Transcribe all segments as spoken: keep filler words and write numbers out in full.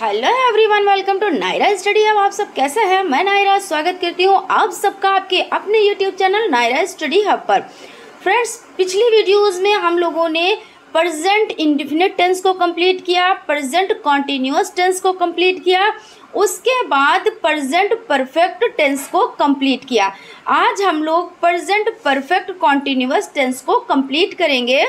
Hello everyone, welcome to Naira study hub. आप सब कैसे हैं? मैं नायरा स्वागत करती हूं आप सबका आपके अपने YouTube channel Naira study hub पर। फ्रेंड्स, पिछली वीडियोस में हम लोगों ने प्रेजेंट इंडिफिनिट टेंस को कंप्लीट किया, प्रेजेंट कॉन्टीन्यूअस टेंस को कंप्लीट किया, उसके बाद प्रेजेंट परफेक्ट टेंस को कंप्लीट किया। आज हम लोग प्रेजेंट परफेक्ट कॉन्टीन्यूअस टेंस को कंप्लीट करेंगे।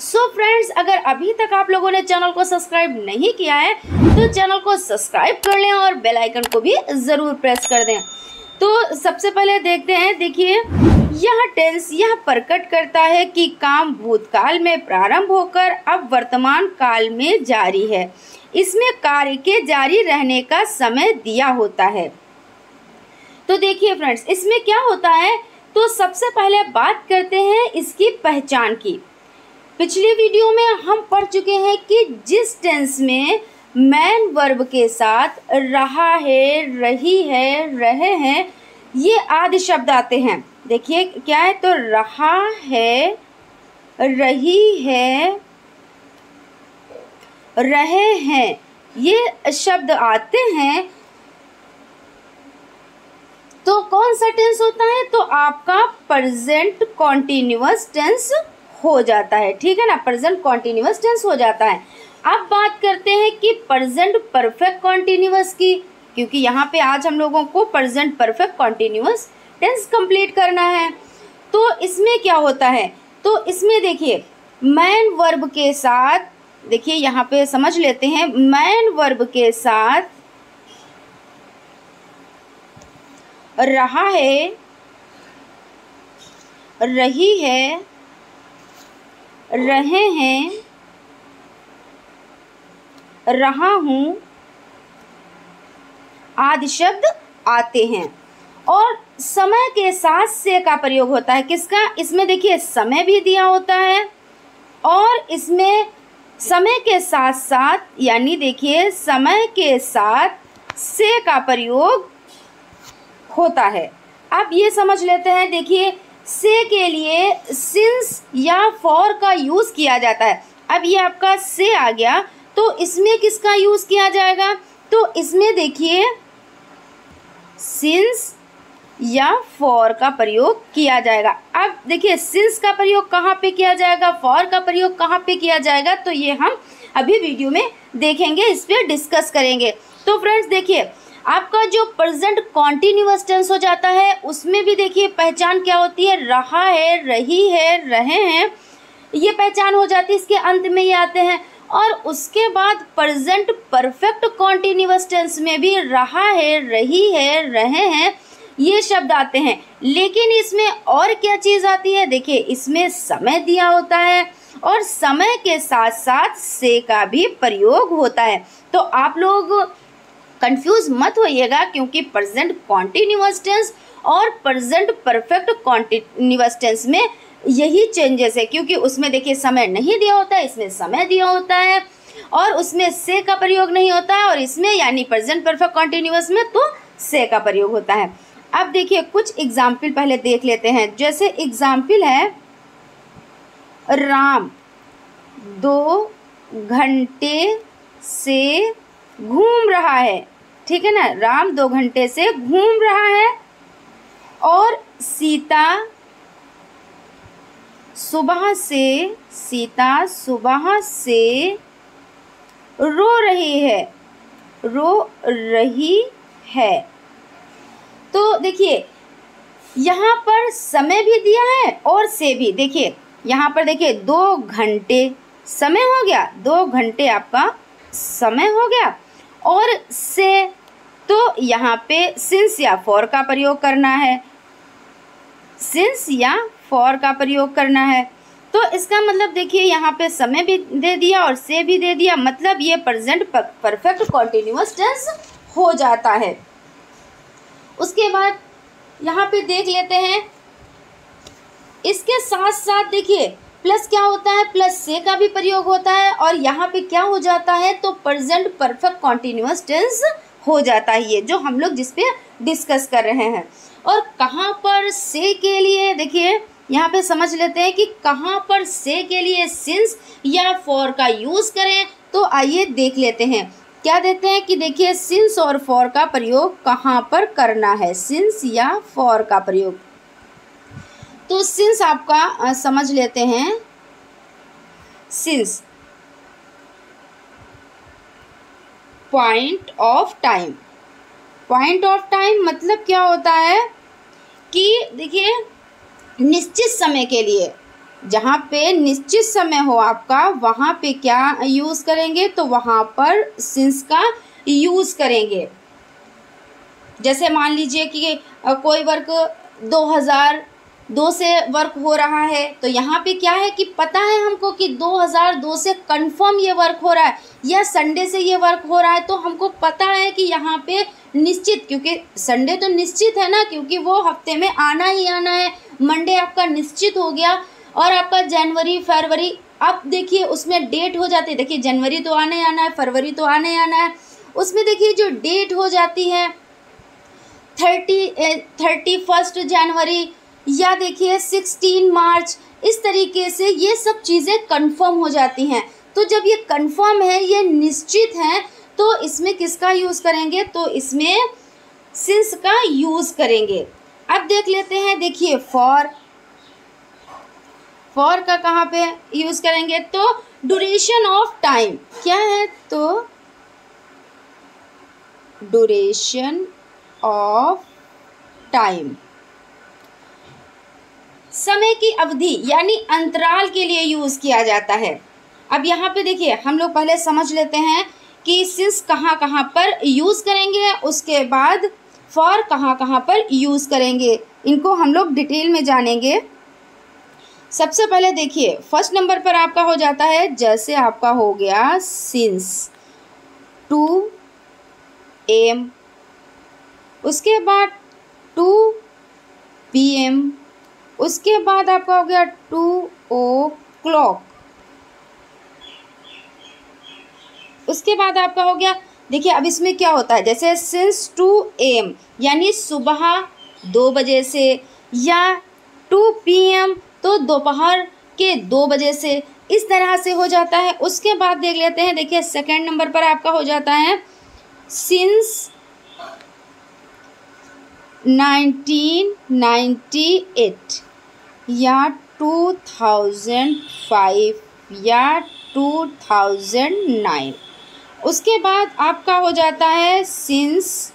सो so फ्रेंड्स, अगर अभी तक आप लोगों ने चैनल को सब्सक्राइब नहीं किया है तो चैनल को सब्सक्राइब कर लें और बेल आइकन को भी ज़रूर प्रेस कर दें। तो सबसे पहले देखते हैं, देखिए यह टेंस यह प्रकट करता है कि काम भूतकाल में प्रारंभ होकर अब वर्तमान काल में जारी है। इसमें कार्य के जारी रहने का समय दिया होता है। तो देखिए फ्रेंड्स, इसमें क्या होता है, तो सबसे पहले बात करते हैं इसकी पहचान की। पिछली वीडियो में हम पढ़ चुके हैं कि जिस टेंस में मैन वर्ब के साथ रहा है, रही है, रहे हैं, ये आदि शब्द आते हैं। देखिए क्या है, तो रहा है, रही है, रहे हैं, ये शब्द आते हैं। तो कौन सा टेंस होता है, तो आपका प्रेजेंट कॉन्टीन्यूअस टेंस हो जाता है। ठीक है ना, प्रेजेंट कॉन्टीन्यूअस टेंस हो जाता है। अब बात करते हैं कि प्रेजेंट परफेक्ट कॉन्टीन्यूअस की, क्योंकि यहाँ पे आज हम लोगों को present perfect continuous tense complete करना है। तो इसमें क्या होता है, तो इसमें देखिए मैन वर्ब के साथ, देखिए यहाँ पे समझ लेते हैं, मैन वर्ब के साथ रहा है, रही है, रहे हैं, रहा हूँ आदि शब्द आते हैं। और समय के साथ से का प्रयोग होता है, किसका, इसमें देखिए समय भी दिया होता है और इसमें समय के साथ साथ, यानी देखिए समय के साथ से का प्रयोग होता है। अब ये समझ लेते हैं, देखिए से के लिए सिंस या फॉर का यूज़ किया जाता है। अब ये आपका से आ गया, तो इसमें किसका यूज़ किया जाएगा, तो इसमें देखिए सिंस या फॉर का प्रयोग किया जाएगा। अब देखिए सिंस का प्रयोग कहाँ पे किया जाएगा, फॉर का प्रयोग कहाँ पे किया जाएगा, तो ये हम अभी वीडियो में देखेंगे, इस पर डिस्कस करेंगे। तो फ्रेंड्स देखिए, आपका जो प्रेजेंट कॉन्टीन्यूअस टेंस हो जाता है उसमें भी देखिए पहचान क्या होती है, रहा है, रही है, रहे हैं, ये पहचान हो जाती है, इसके अंत में ये आते हैं। और उसके बाद प्रेजेंट परफेक्ट कॉन्टीन्यूअस टेंस में भी रहा है, रही है, रहे हैं, ये शब्द आते हैं। लेकिन इसमें और क्या चीज़ आती है, देखिए इसमें समय दिया होता है और समय के साथ साथ से का भी प्रयोग होता है। तो आप लोग कंफ्यूज मत होइएगा, क्योंकि प्रेजेंट कॉन्टीन्यूअस टेंस और प्रेजेंट परफेक्ट कॉन्टीन्यूअस टेंस में यही चेंजेस है, क्योंकि उसमें देखिए समय नहीं दिया होता है, इसमें समय दिया होता है, और उसमें से का प्रयोग नहीं होता है, और इसमें यानी प्रेजेंट परफेक्ट कॉन्टीन्यूअस में तो से का प्रयोग होता है। अब देखिए कुछ एग्जाम्पल पहले देख लेते हैं। जैसे एग्जाम्पल है, राम दो घंटे से घूम रहा है। ठीक है ना, राम दो घंटे से घूम रहा है। और सीता सुबह से सीता सुबह से रो रही है, रो रही है। तो देखिए यहाँ पर समय भी दिया है और से भी। देखिए यहाँ पर देखिए दो घंटे समय हो गया, दो घंटे आपका समय हो गया, और से तो यहाँ पे सिंस या फॉर का प्रयोग करना है, सिंस या फॉर का प्रयोग करना है। तो इसका मतलब देखिए यहाँ पे समय भी दे दिया और से भी दे दिया, मतलब ये प्रेजेंट परफेक्ट कॉन्टीन्यूअस टेंस हो जाता है। उसके बाद यहाँ पे देख लेते हैं, इसके साथ साथ देखिए प्लस क्या होता है, प्लस से का भी प्रयोग होता है, और यहाँ पे क्या हो जाता है, तो प्रेजेंट परफेक्ट कॉन्टीन्यूअस टेंस हो जाता है, ये जो हम लोग जिस पे डिस्कस कर रहे हैं। और कहाँ पर से के लिए, देखिए यहाँ पे समझ लेते हैं कि कहाँ पर से के लिए सिंस या फॉर का यूज़ करें, तो आइए देख लेते हैं। क्या देते हैं कि देखिए सिंस और फॉर का प्रयोग कहाँ पर करना है, सिंस या फॉर का प्रयोग। तो सिंस आपका समझ लेते हैं, since point of time. Point of time मतलब क्या होता है कि देखिए निश्चित समय के लिए, जहाँ पे निश्चित समय हो आपका वहाँ पे क्या यूज़ करेंगे, तो वहाँ पर सिंस का यूज़ करेंगे। जैसे मान लीजिए कि कोई वर्क दो हज़ार दो से वर्क हो रहा है, तो यहाँ पे क्या है कि पता है हमको कि दो हज़ार दो से कंफर्म ये वर्क हो रहा है या संडे से ये वर्क हो रहा है, तो हमको पता है कि यहाँ पे निश्चित, क्योंकि संडे तो निश्चित है ना, क्योंकि वो हफ्ते में आना ही आना है। मंडे आपका निश्चित हो गया और आपका जनवरी फरवरी, अब देखिए उसमें डेट हो जाती है, देखिए जनवरी तो आने आना है, फरवरी तो आने आना है, उसमें देखिए जो डेट हो जाती है थर्टी थर्टी फर्स्ट जनवरी या देखिए सिक्सटीन मार्च, इस तरीके से ये सब चीज़ें कंफर्म हो जाती हैं। तो जब ये कंफर्म है, ये निश्चित है, तो इसमें किसका यूज़ करेंगे, तो इसमें सिंस का यूज़ करेंगे। अब देख लेते हैं, देखिए फॉर, फॉर का कहाँ पे यूज़ करेंगे, तो ड्यूरेशन ऑफ टाइम क्या है, तो ड्यूरेशन ऑफ टाइम समय की अवधि यानी अंतराल के लिए यूज़ किया जाता है। अब यहाँ पे देखिए हम लोग पहले समझ लेते हैं कि सिंस कहाँ कहाँ पर यूज़ करेंगे, उसके बाद फॉर कहाँ कहाँ पर यूज़ करेंगे, इनको हम लोग डिटेल में जानेंगे। सबसे पहले देखिए फर्स्ट नंबर पर आपका हो जाता है, जैसे आपका हो गया सिंस टू एम, उसके बाद टू पी एम, उसके बाद आपका हो गया टू ओ क्लॉक, उसके बाद आपका हो गया, देखिए अब इसमें क्या होता है, जैसे सिंस टू एम यानी सुबह दो बजे से, या टू पी एम तो दोपहर के दो बजे से, इस तरह से हो जाता है। उसके बाद देख लेते हैं, देखिए सेकंड नंबर पर आपका हो जाता है सिंस नाइनटीन नाइन्टी एट या टू थाउजेंड फाइव या टू थाउजेंड नाइन। उसके बाद आपका हो जाता है since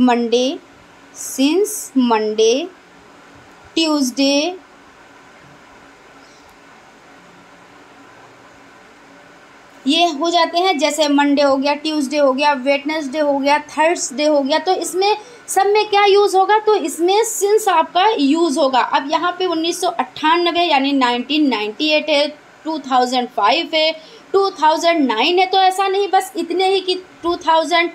Monday, since Monday, Tuesday, ये हो जाते हैं, जैसे मंडे हो गया, ट्यूसडे हो गया, वेडनेसडे हो गया, थर्सडे हो गया, तो इसमें सब में क्या यूज़ होगा, तो इसमें सिंस आपका यूज़ होगा। अब यहाँ पे उन्नीस सौ अट्ठानबे यानी नाइनटीन नाइन्टी एट है, टू थाउजेंड फाइव है, टू थाउजेंड नाइन है, तो ऐसा नहीं बस इतने ही कि टू थाउजेंड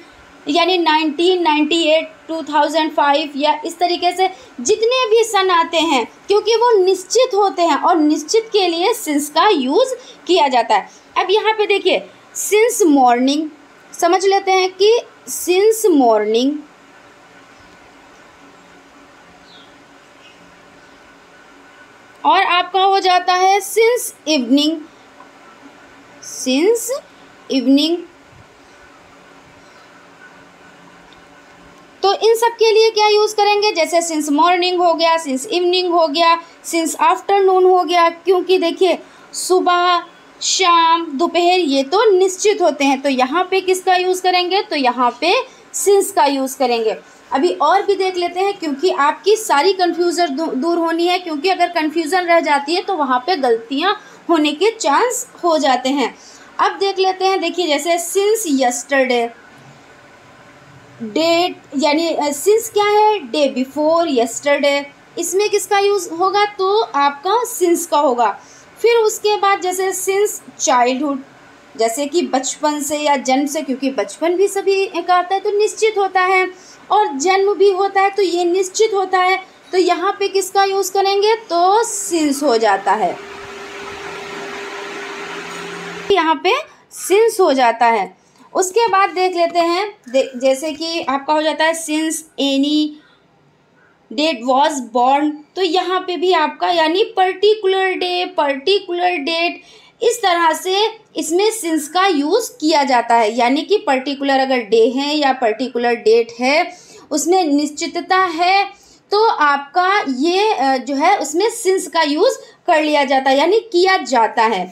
यानी nineteen ninety eight, two thousand five या इस तरीके से जितने भी सन आते हैं, क्योंकि वो निश्चित होते हैं और निश्चित के लिए सिंस का यूज़ किया जाता है। अब यहाँ पे देखिए सिंस मॉर्निंग, समझ लेते हैं कि सिंस मॉर्निंग और आपका हो जाता है सिंस इवनिंग, सिंस इवनिंग, तो इन सब के लिए क्या यूज़ करेंगे, जैसे सिंस मॉर्निंग हो गया, सिंस इवनिंग हो गया, सिंस आफ्टरनून हो गया, क्योंकि देखिए सुबह शाम दोपहर ये तो निश्चित होते हैं, तो यहाँ पे किसका यूज़ करेंगे, तो यहाँ पे सिंस का यूज़ करेंगे। अभी और भी देख लेते हैं, क्योंकि आपकी सारी कन्फ्यूज़न दूर होनी है, क्योंकि अगर कन्फ्यूज़न रह जाती है तो वहाँ पे गलतियाँ होने के चांस हो जाते हैं। अब देख लेते हैं, देखिए जैसे सिंस यस्टरडे, डेट यानी सिंस क्या है, डे बिफोर यस्टरडे, इसमें किसका यूज़ होगा, तो आपका सिंस का होगा। फिर उसके बाद जैसे सिंस चाइल्डहुड, जैसे कि बचपन से या जन्म से, क्योंकि बचपन भी सभी का आता है तो निश्चित होता है, और जन्म भी होता है तो ये निश्चित होता है, तो यहाँ पे किसका यूज़ करेंगे, तो सिंस हो जाता है, यहाँ पे सिंस हो जाता है। उसके बाद देख लेते हैं, जैसे कि आपका हो जाता है since any date was born, तो यहाँ पे भी आपका यानी पर्टिकुलर डे, पर्टिकुलर डेट, इस तरह से इसमें सिंस का यूज़ किया जाता है। यानी कि पर्टिकुलर अगर डे है या पर्टिकुलर डेट है, उसमें निश्चितता है, तो आपका ये जो है उसमें सिंस का यूज़ कर लिया जाता है यानी किया जाता है।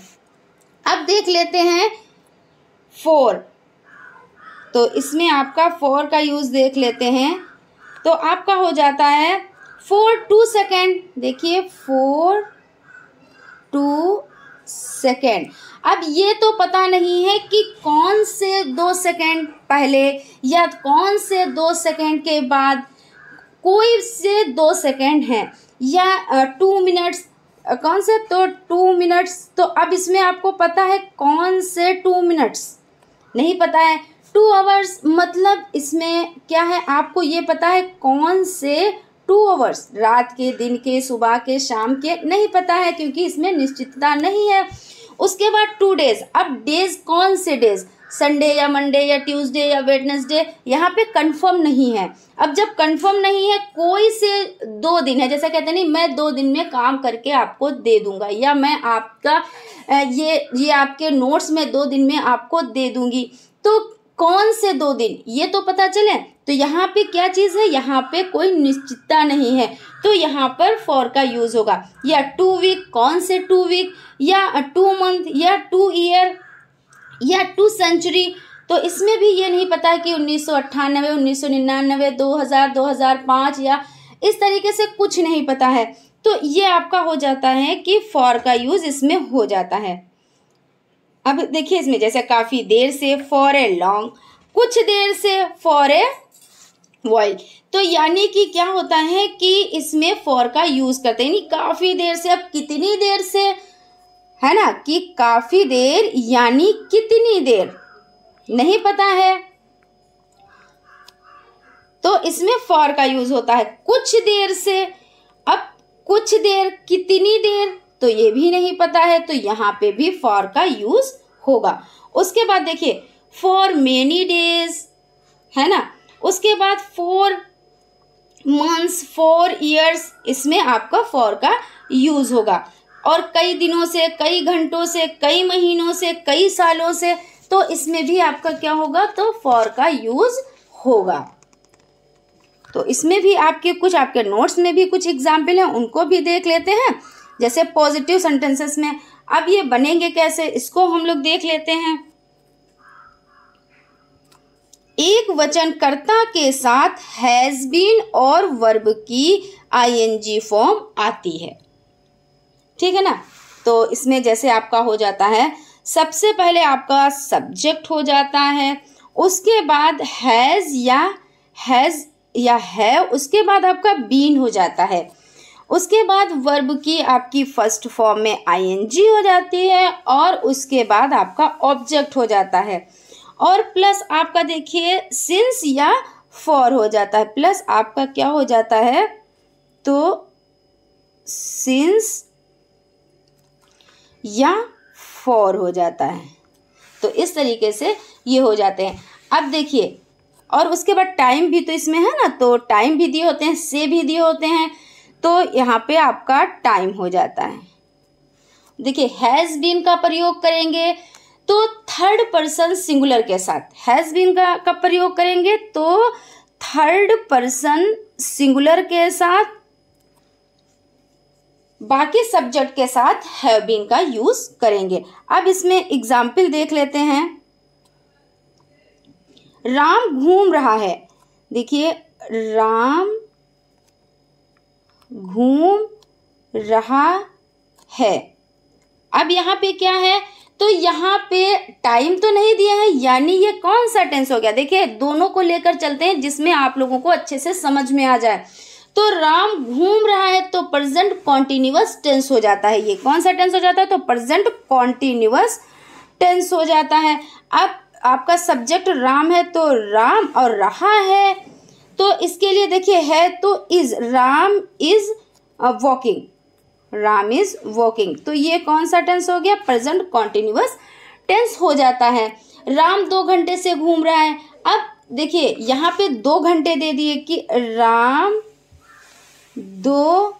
अब देख लेते हैं फोर, तो इसमें आपका फोर का यूज़ देख लेते हैं। तो आपका हो जाता है फोर टू सेकेंड, देखिए फोर टू सेकेंड। अब ये तो पता नहीं है कि कौन से दो सेकेंड पहले या कौन से दो सेकेंड के बाद, कोई से दो सेकेंड हैं या टू मिनट्स, कौन से, तो टू मिनट्स। तो अब इसमें आपको पता है कौन से टू मिनट्स, नहीं पता है। टू आवर्स मतलब इसमें क्या है, आपको ये पता है कौन से टू आवर्स, रात के, दिन के, सुबह के, शाम के, नहीं पता है क्योंकि इसमें निश्चितता नहीं है। उसके बाद टू डेज, अब डेज कौन से डेज, संडे या मंडे या ट्यूसडे या वेडनेसडे, यहाँ पे कंफर्म नहीं है। अब जब कंफर्म नहीं है, कोई से दो दिन है, जैसा कहते हैं नहीं मैं दो दिन में काम करके आपको दे दूंगा, या मैं आपका ये ये आपके नोट्स में दो दिन में आपको दे दूंगी, तो कौन से दो दिन ये तो पता चले। तो यहाँ पे क्या चीज़ है, यहाँ पे कोई निश्चितता नहीं है, तो यहाँ पर फॉर का यूज़ होगा। या टू वीक, कौन से टू वीक, या टू मंथ, या टू ईयर, या टू सेंचुरी। तो इसमें भी ये नहीं पता है कि उन्नीस सौ अट्ठानवे, उन्नीस सौ निन्यानवे, दो हज़ार, दो हज़ार पाँच, या इस तरीके से कुछ नहीं पता है। तो ये आपका हो जाता है कि फॉर का यूज़ इसमें हो जाता है। अब देखिए इसमें जैसे काफ़ी देर से फॉर ए लॉन्ग, कुछ देर से फॉर ए वाइल, तो यानी कि क्या होता है कि इसमें फॉर का यूज़ करते हैं, यानी काफ़ी देर से। अब कितनी देर से है ना, कि काफ़ी देर यानी कितनी देर नहीं पता है, तो इसमें फॉर का यूज़ होता है। कुछ देर से, अब कुछ देर, कितनी देर, तो ये भी नहीं पता है, तो यहाँ पे भी फॉर का यूज़ होगा। उसके बाद देखिए फॉर मेनी डेज, है ना, उसके बाद फॉर मंथ्स, फॉर ईयर्स, इसमें आपका फॉर का यूज़ होगा। और कई दिनों से, कई घंटों से, कई महीनों से, कई सालों से, तो इसमें भी आपका क्या होगा, तो फॉर का यूज़ होगा। तो इसमें भी आपके कुछ, आपके नोट्स में भी कुछ एग्जाम्पल हैं, उनको भी देख लेते हैं। जैसे पॉजिटिव सेंटेंसेस में अब ये बनेंगे कैसे, इसको हम लोग देख लेते हैं। एक वचनकर्ता के साथ हैज बीन और वर्ब की आईएनजी फॉर्म आती है, ठीक है ना। तो इसमें जैसे आपका हो जाता है, सबसे पहले आपका सब्जेक्ट हो जाता है, उसके बाद हैज या हैज या है, उसके बाद आपका बीन हो जाता है, उसके बाद वर्ब की आपकी फर्स्ट फॉर्म में आईएनजी हो जाती है, और उसके बाद आपका ऑब्जेक्ट हो जाता है, और प्लस आपका देखिए सिंस या फॉर हो जाता है, प्लस आपका क्या हो जाता है, तो सिंस या फॉर हो जाता है। तो इस तरीके से ये हो जाते हैं। अब देखिए, और उसके बाद टाइम भी तो इसमें है ना, तो टाइम भी दिए होते हैं, से भी दिए होते हैं, तो यहाँ पे आपका टाइम हो जाता है। देखिए हैज़ बीन का प्रयोग करेंगे तो थर्ड पर्सन सिंगुलर के साथ, हैज़ बीन का का प्रयोग करेंगे तो थर्ड पर्सन सिंगुलर के साथ, बाकी सब्जेक्ट के साथ हैव बीन का यूज़ करेंगे। अब इसमें एग्जाम्पल देख लेते हैं। राम घूम रहा है, देखिए राम घूम रहा है। अब यहाँ पे क्या है, तो यहाँ पे टाइम तो नहीं दिया है, यानी ये कौन सा टेंस हो गया, देखिए दोनों को लेकर चलते हैं जिसमें आप लोगों को अच्छे से समझ में आ जाए। तो राम घूम रहा है तो प्रेजेंट कॉन्टिन्यूअस टेंस हो जाता है, ये कौन सा टेंस हो जाता है, तो प्रेजेंट कॉन्टिन्यूअस टेंस हो जाता है। अब आपका सब्जेक्ट राम है तो राम, और रहा है तो इसके लिए देखिए है तो is, Ram is walking, Ram is walking, तो ये कौन सा टेंस हो गया, प्रेजेंट कॉन्टिन्यूअस टेंस हो जाता है। राम दो घंटे से घूम रहा है, अब देखिए यहाँ पे दो घंटे दे दिए कि राम दो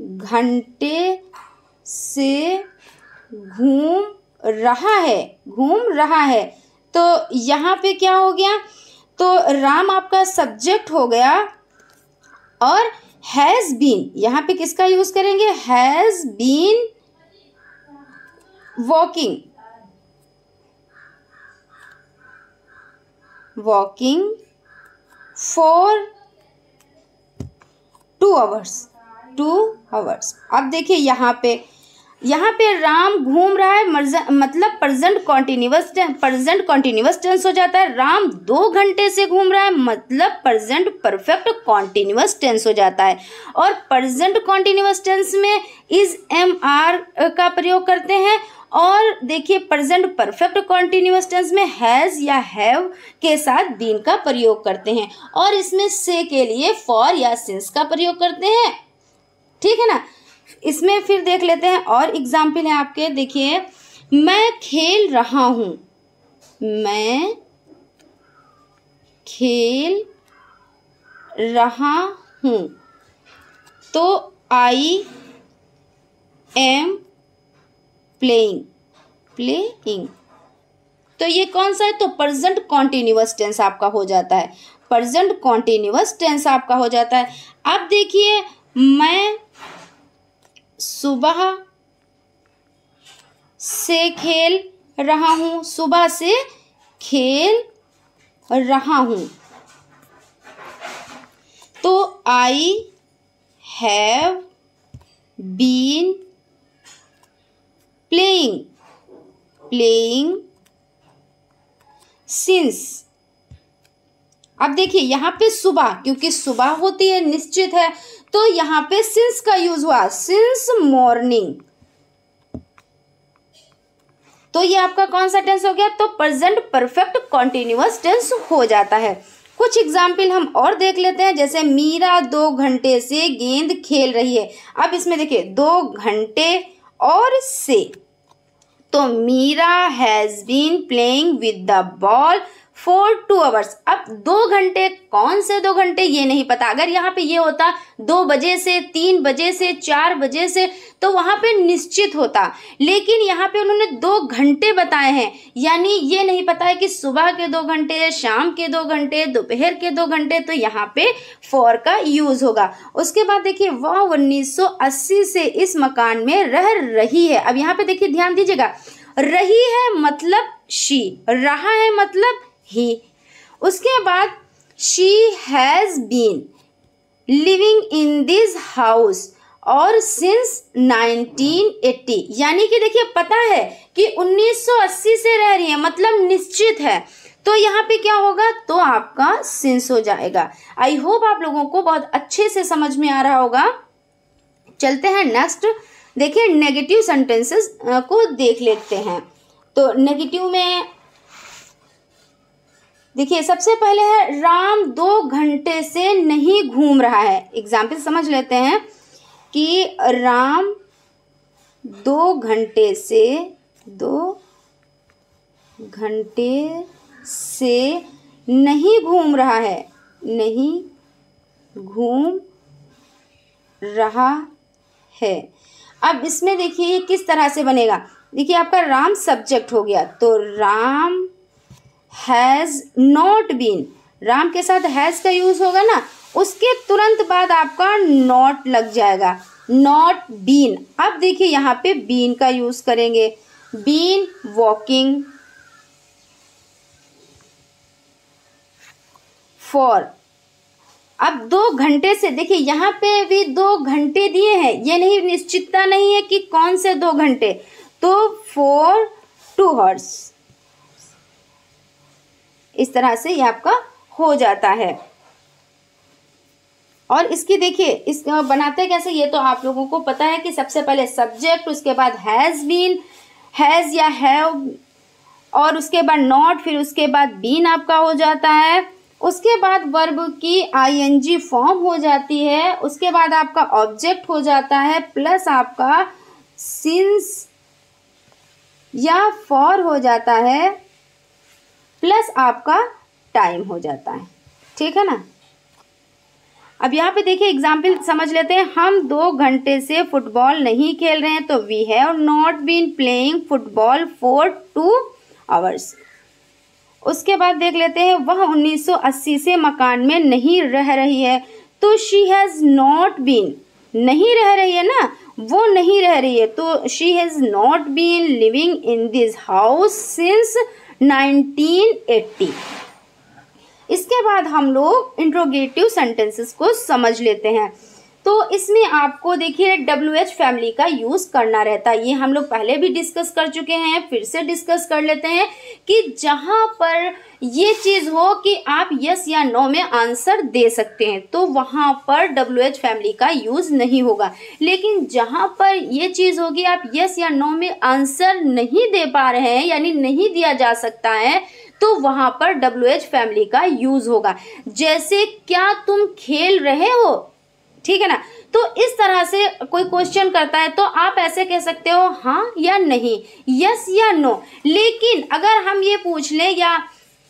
घंटे से घूम रहा है घूम रहा है। तो यहाँ पे क्या हो गया, तो राम आपका सब्जेक्ट हो गया और हैज़ बीन, यहाँ पे किसका यूज करेंगे, has been walking walking for two hours two hours. अब देखिए यहाँ पे यहाँ पे राम घूम रहा है मतलब present continuous present continuous tense हो जाता है। राम दो घंटे से घूम रहा है मतलब प्रेजेंट परफेक्ट कॉन्टिन्यूस टेंस हो जाता है। और प्रेजेंट कॉन्टिन्यूस टेंस में इज एम आर का प्रयोग करते हैं। और देखिए प्रेजेंट परफेक्ट कॉन्टिन्यूस टेंस में हैज़ या हैव के साथ बीन का प्रयोग करते हैं और इसमें से के लिए फॉर या सिंस का प्रयोग करते हैं, ठीक है ना। इसमें फिर देख लेते हैं और एग्जाम्पल है आपके, देखिए मैं खेल रहा हूँ मैं खेल रहा हूँ तो आई एम प्लेइंग प्लेइंग तो ये कौन सा है, तो प्रेजेंट कॉन्टिन्यूस टेंस आपका हो जाता है प्रेजेंट कॉन्टिन्यूस टेंस आपका हो जाता है। अब देखिए मैं सुबह से खेल रहा हूँ सुबह से खेल रहा हूँ तो I have been playing playing since. अब देखिए यहाँ पे सुबह क्योंकि सुबह होती है निश्चित है तो यहाँ पे सिंस का यूज हुआ सिंस मॉर्निंग। तो ये आपका कौन सा टेंस हो गया, तो प्रेजेंट परफेक्ट कॉन्टिन्यूस टेंस हो जाता है। कुछ एग्जाम्पल हम और देख लेते हैं, जैसे मीरा दो घंटे से गेंद खेल रही है। अब इसमें देखिए दो घंटे और से, तो Meera has been playing with the ball for two hours. अब दो घंटे कौन से दो घंटे ये नहीं पता। अगर यहाँ पे ये होता दो बजे से तीन बजे से चार बजे से तो वहाँ पे निश्चित होता, लेकिन यहाँ पे उन्होंने दो घंटे बताए हैं यानी ये नहीं पता है कि सुबह के दो घंटे शाम के दो घंटे दोपहर के दो घंटे, तो यहाँ पे फॉर का यूज होगा। उसके बाद देखिए वह उन्नीस सौ अस्सी से इस मकान में रह रही है। अब यहाँ पे देखिए ध्यान दीजिएगा, रही है मतलब शी, रहा है मतलब ही। उसके बाद she has been living in this house और सिंस नाइनटीन एटी, यानी कि देखिए पता है कि उन्नीस सौ अस्सी से रह रही है मतलब निश्चित है, तो यहाँ पे क्या होगा, तो आपका सिंस हो जाएगा। आई होप आप लोगों को बहुत अच्छे से समझ में आ रहा होगा। चलते हैं नेक्स्ट, देखिए नेगेटिव सेंटेंसेस को देख लेते हैं। तो नेगेटिव में देखिए सबसे पहले है राम दो घंटे से नहीं घूम रहा है। एग्जाम्पल समझ लेते हैं कि राम दो घंटे से दो घंटे से नहीं घूम रहा है नहीं घूम रहा है। अब इसमें देखिए ये किस तरह से बनेगा, देखिए आपका राम सब्जेक्ट हो गया तो Ram has not been, Ram के साथ हैज़ का यूज़ होगा ना, उसके तुरंत बाद आपका नॉट लग जाएगा नॉट बीन। अब देखिए यहाँ पे बीन का यूज़ करेंगे, बीन वॉकिंग फॉर। अब दो घंटे से, देखिए यहाँ पे भी दो घंटे दिए हैं, ये नहीं निश्चितता नहीं है कि कौन से दो घंटे, तो फॉर टू आवर्स इस तरह से ये आपका हो जाता है। और इसकी देखिए इस बनाते कैसे, ये तो आप लोगों को पता है कि सबसे पहले सब्जेक्ट, उसके बाद हैज़ बीन हैज़ या हैव और उसके बाद नॉट, फिर उसके बाद बीन आपका हो जाता है, उसके बाद वर्ब की आईएनजी फॉर्म हो जाती है, उसके बाद आपका ऑब्जेक्ट हो जाता है प्लस आपका सिंस या फॉर हो जाता है प्लस आपका टाइम हो जाता है, ठीक है ना। अब यहाँ पे देखिए एग्जाम्पल समझ लेते हैं। हम दो घंटे से फुटबॉल नहीं खेल रहे हैं, तो we have not been playing football for two hours. उसके बाद देख लेते हैं, वह उन्नीस सौ अस्सी से मकान में नहीं रह रही है, तो शी हैज़ नॉट बीन, नहीं रह रही है ना, वो नहीं रह रही है, तो she has not been living in this house since nineteen eighty. इसके बाद हम लोग इंट्रोगेटिव सेंटेंसेस को समझ लेते हैं। तो इसमें आपको देखिए डब्ल्यू एच फैमिली का यूज़ करना रहता है, ये हम लोग पहले भी डिस्कस कर चुके हैं, फिर से डिस्कस कर लेते हैं कि जहाँ पर ये चीज़ हो कि आप यस या नो में आंसर दे सकते हैं तो वहाँ पर डब्ल्यू एच फैमिली का यूज़ नहीं होगा, लेकिन जहाँ पर ये चीज़ होगी आप यस या नो में आंसर नहीं दे पा रहे हैं यानी नहीं दिया जा सकता है तो वहाँ पर डब्ल्यू एच फैमिली का यूज़ होगा। जैसे क्या तुम खेल रहे हो, ठीक है ना, तो इस तरह से कोई क्वेश्चन करता है तो आप ऐसे कह सकते हो हाँ या नहीं, यस या नो। लेकिन अगर हम ये पूछ लें या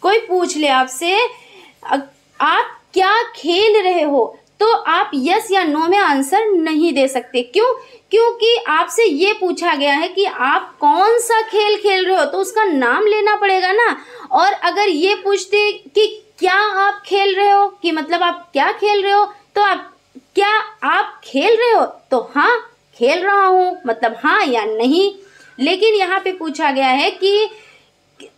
कोई पूछ ले आपसे आप क्या खेल रहे हो तो आप यस या नो में आंसर नहीं दे सकते। क्यों? क्योंकि आपसे ये पूछा गया है कि आप कौन सा खेल खेल रहे हो तो उसका नाम लेना पड़ेगा ना। और अगर ये पूछते कि क्या आप खेल रहे हो कि मतलब आप क्या खेल रहे हो तो आप क्या आप खेल रहे हो तो हाँ खेल रहा हूँ मतलब हाँ या नहीं। लेकिन यहाँ पे पूछा गया है कि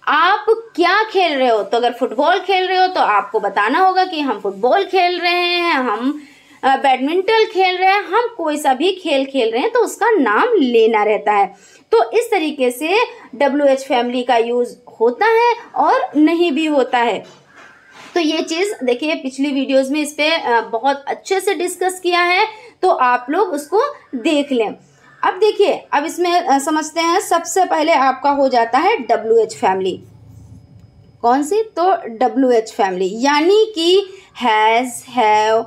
आप क्या खेल रहे हो तो अगर फुटबॉल खेल रहे हो तो आपको बताना होगा कि हम फुटबॉल खेल रहे हैं, हम बैडमिंटन खेल रहे हैं, हम कोई सा भी खेल खेल रहे हैं तो उसका नाम लेना रहता है। तो इस तरीके से डब्ल्यू एच फैमिली का यूज़ होता है और नहीं भी होता है। तो ये चीज़ देखिए पिछली वीडियोस में इस पर बहुत अच्छे से डिस्कस किया है तो आप लोग उसको देख लें। अब देखिए अब इसमें समझते हैं, सबसे पहले आपका हो जाता है डब्ल्यू एच फैमिली, कौन सी, तो डब्ल्यू एच फैमिली यानी कि हैज़, हैव।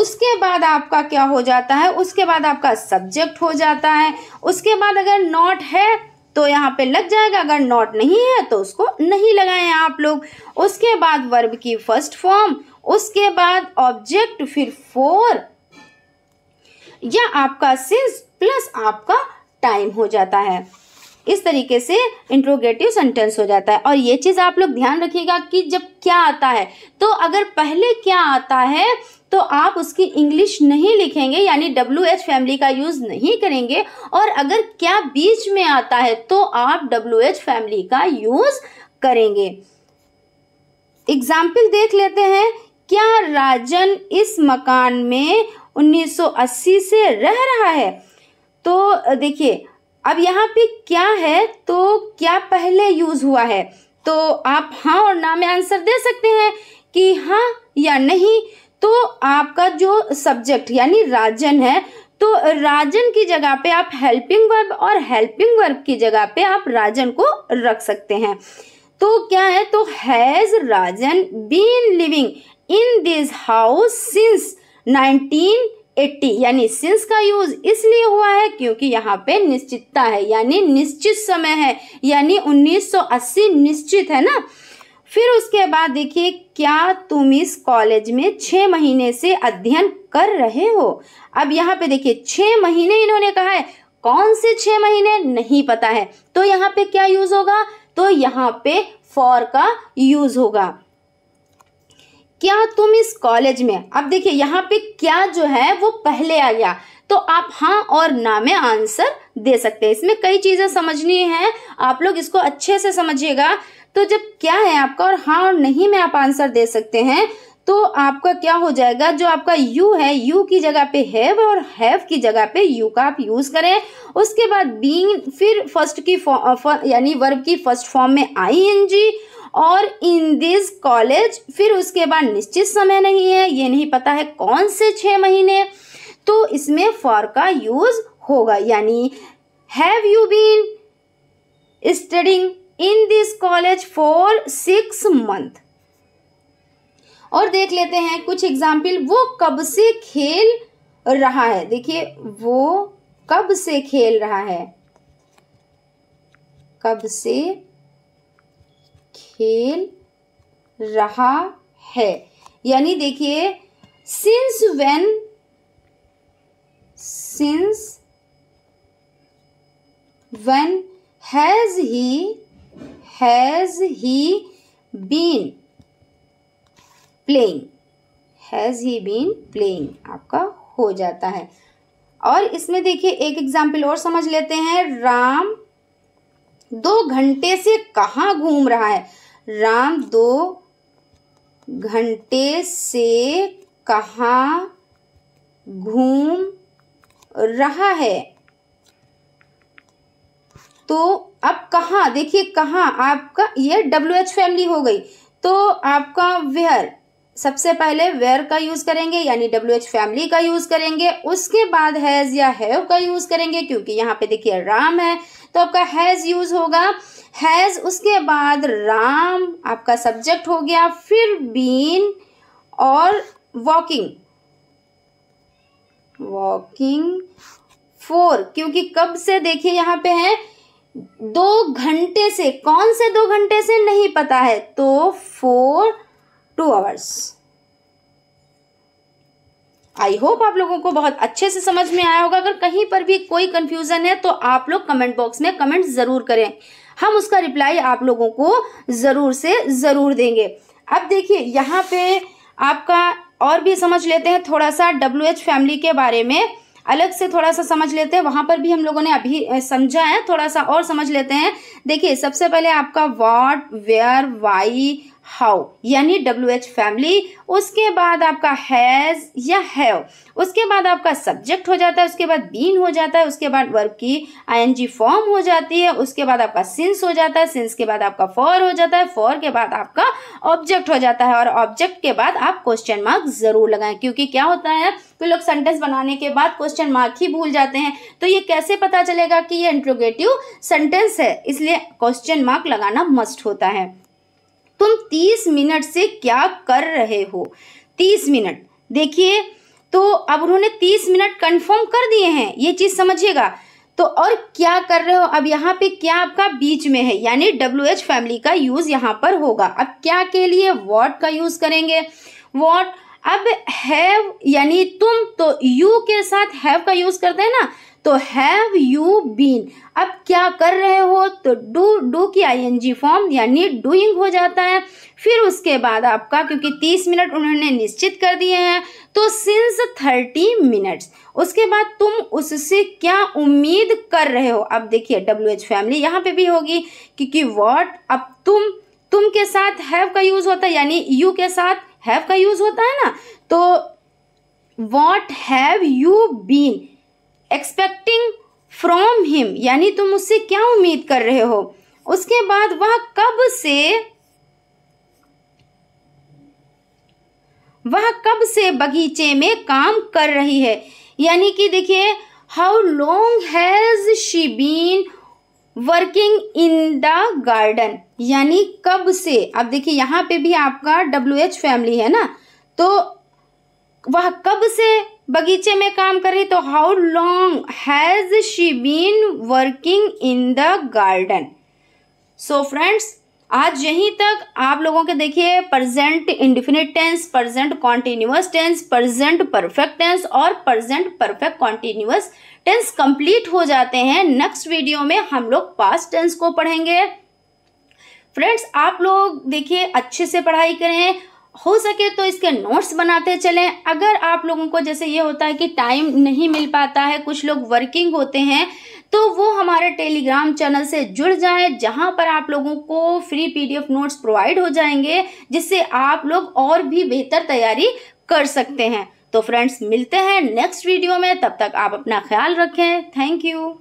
उसके बाद आपका क्या हो जाता है, उसके बाद आपका सब्जेक्ट हो जाता है। उसके बाद अगर नॉट है तो यहाँ पे लग जाएगा, अगर नॉट नहीं है तो उसको नहीं लगाएं आप लोग। उसके बाद वर्ब की फर्स्ट फॉर्म, उसके बाद ऑब्जेक्ट, फिर फोर या आपका सिंस प्लस आपका टाइम हो जाता है। इस तरीके से इंट्रोगेटिव सेंटेंस हो जाता है। और ये चीज़ आप लोग ध्यान रखिएगा कि जब क्या आता है तो अगर पहले क्या आता है तो आप उसकी इंग्लिश नहीं लिखेंगे यानी डब्ल्यू एच फैमिली का यूज़ नहीं करेंगे, और अगर क्या बीच में आता है तो आप डब्ल्यू एच फैमिली का यूज़ करेंगे। एग्जाम्पल देख लेते हैं, क्या राजन इस मकान में उन्नीस सौ अस्सी से रह रहा है, तो देखिए अब यहाँ पे क्या है तो क्या पहले यूज़ हुआ है तो आप हाँ और ना में आंसर दे सकते हैं कि हाँ या नहीं। तो आपका जो सब्जेक्ट यानी राजन है तो राजन की जगह पे आप हेल्पिंग वर्ब और हेल्पिंग वर्ब की जगह पे आप राजन को रख सकते हैं। तो क्या है तो has Rajan been living in this house since nineteen eighty यानी सिंस का यूज़ इसलिए हुआ है क्योंकि यहाँ पे निश्चितता है यानी निश्चित समय है यानी उन्नीस सौ अस्सी निश्चित है ना। फिर उसके बाद देखिए, क्या तुम इस कॉलेज में छः महीने से अध्ययन कर रहे हो, अब यहाँ पे देखिए छः महीने इन्होंने कहा है, कौन से छः महीने नहीं पता है तो यहाँ पे क्या यूज़ होगा तो यहाँ पे फॉर का यूज़ होगा। क्या तुम इस कॉलेज में, अब देखिए यहाँ पे क्या जो है वो पहले आ गया तो आप हाँ और ना में आंसर दे सकते हैं। इसमें कई चीज़ें समझनी है, आप लोग इसको अच्छे से समझिएगा। तो जब क्या है आपका और हाँ और नहीं में आप आंसर दे सकते हैं तो आपका क्या हो जाएगा, जो आपका यू है यू की जगह पे हैव और हैव की जगह पे यू का आप यूज़ करें। उसके बाद बीन, फिर फर्स्ट की यानी वर्ब की फर्स्ट फॉर्म में आई एन जी और इन दिस कॉलेज, फिर उसके बाद निश्चित समय नहीं है, ये नहीं पता है कौन से छः महीने तो इसमें फॉर का यूज़ होगा यानी have you been studying in this college for six month. और देख लेते हैं कुछ एग्जाम्पल, वो कब से खेल रहा है, देखिए वो कब से खेल रहा है, कब से खेल रहा है यानी देखिए Since when? Since when has he has he been playing? Has he been playing आपका हो जाता है। और इसमें देखिए एक एग्जाम्पल और समझ लेते हैं। राम दो घंटे से कहाँ घूम रहा है? राम दो घंटे से कहाँ घूम रहा है? तो अब कहाँ, देखिए कहाँ आपका ये डब्ल्यू एच फैमिली हो गई, तो आपका वेयर, सबसे पहले वेयर का यूज करेंगे यानी डब्ल्यू एच फैमिली का यूज करेंगे, उसके बाद हैज या हैव का यूज करेंगे क्योंकि यहाँ पे देखिए राम है तो आपका हैज यूज होगा। हैज उसके बाद राम आपका सब्जेक्ट हो गया, फिर बीन और वॉकिंग वॉकिंग फोर, क्योंकि कब से देखिए यहाँ पे है दो घंटे से, कौन से दो घंटे से नहीं पता है, तो for two hours. I hope आप लोगों को बहुत अच्छे से समझ में आया होगा। अगर कहीं पर भी कोई कंफ्यूजन है तो आप लोग कमेंट बॉक्स में कमेंट जरूर करें, हम उसका रिप्लाई आप लोगों को जरूर से जरूर देंगे। अब देखिए यहाँ पे आपका और भी समझ लेते हैं थोड़ा सा, डब्ल्यू एच फैमिली के बारे में अलग से थोड़ा सा समझ लेते हैं, वहाँ पर भी हम लोगों ने अभी समझा है, थोड़ा सा और समझ लेते हैं। देखिए सबसे पहले आपका व्हाट, वेयर, वाई, हाउ यानी डब्ल्यू एच फैमिली, उसके बाद आपका हैज़ या हैव, उसके बाद आपका सब्जेक्ट हो जाता है, उसके बाद बीन हो जाता है, उसके बाद वर्ब की आई एन जी फॉर्म हो जाती है, उसके बाद आपका सिंस हो जाता है, सिंस के बाद आपका फॉर हो जाता है, फॉर के बाद आपका ऑब्जेक्ट हो जाता है, और ऑब्जेक्ट के बाद आप क्वेश्चन मार्क जरूर लगाएं क्योंकि क्या होता है तो लोग सेंटेंस बनाने के बाद क्वेश्चन मार्क ही भूल जाते हैं, तो ये कैसे पता चलेगा कि ये इंट्रोगेटिव सेंटेंस है, इसलिए क्वेश्चन मार्क लगाना मस्ट होता है। तुम तीस मिनट से क्या कर रहे हो? तीस मिनट देखिए, तो अब उन्होंने तीस मिनट कंफर्म कर दिए हैं, ये चीज समझिएगा। तो और क्या कर रहे हो, अब यहाँ पे क्या आपका बीच में है यानी डब्ल्यू एच फैमिली का यूज यहाँ पर होगा। अब क्या के लिए व्हाट का यूज करेंगे, व्हाट। अब हैव यानी तुम, तो यू के साथ हैव का यूज करते हैं ना, तो हैव यू बीन, अब क्या कर रहे हो, तो डू, डू की आई एन जी फॉर्म यानी डूइंग हो जाता है, फिर उसके बाद आपका क्योंकि तीस मिनट उन्होंने निश्चित कर दिए हैं तो सिंस थर्टी मिनट्स, उसके बाद तुम उससे क्या उम्मीद कर रहे हो। अब देखिए डब्ल्यू एच फैमिली यहाँ पे भी होगी क्योंकि व्हाट, अब तुम तुम के साथ हैव का यूज होता है यानी यू के साथ हैव का यूज होता है ना, तो what have you been expecting from him यानी तुम उससे क्या उम्मीद कर रहे हो। उसके बाद वह कब से वह कब से बगीचे में काम कर रही है यानी कि देखिए how long has she been working in the garden यानी कब से। अब देखिए यहाँ पे भी आपका डब्ल्यू एच फैमिली है ना, तो वह कब से बगीचे में काम कर रही, तो how long has she been working in the garden. So friends आज यहीं तक आप लोगों के देखिए present indefinite tense, present continuous tense, present perfect tense और present perfect continuous tense complete हो जाते हैं। नेक्स्ट वीडियो में हम लोग पास्ट टेंस को पढ़ेंगे। फ्रेंड्स आप लोग देखिए अच्छे से पढ़ाई करें, हो सके तो इसके नोट्स बनाते चलें। अगर आप लोगों को जैसे ये होता है कि टाइम नहीं मिल पाता है, कुछ लोग वर्किंग होते हैं, तो वो हमारे टेलीग्राम चैनल से जुड़ जाएं जहां पर आप लोगों को फ्री पीडीएफ नोट्स प्रोवाइड हो जाएंगे, जिससे आप लोग और भी बेहतर तैयारी कर सकते हैं। तो फ्रेंड्स मिलते हैं नेक्स्ट वीडियो में, तब तक आप अपना ख्याल रखें। Thank you.